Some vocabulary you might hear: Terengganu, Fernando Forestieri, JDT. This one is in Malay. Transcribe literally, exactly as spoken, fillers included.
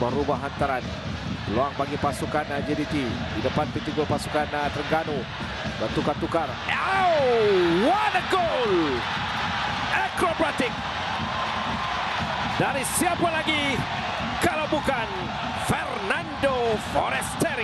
merubah hantaran. Peluang bagi pasukan J D T. Di depan pintu gol pasukan Terengganu. Bertukar-tukar. Oh, what a goal! Akrobatik. Dari siapa lagi kalau bukan Fernando Forestieri.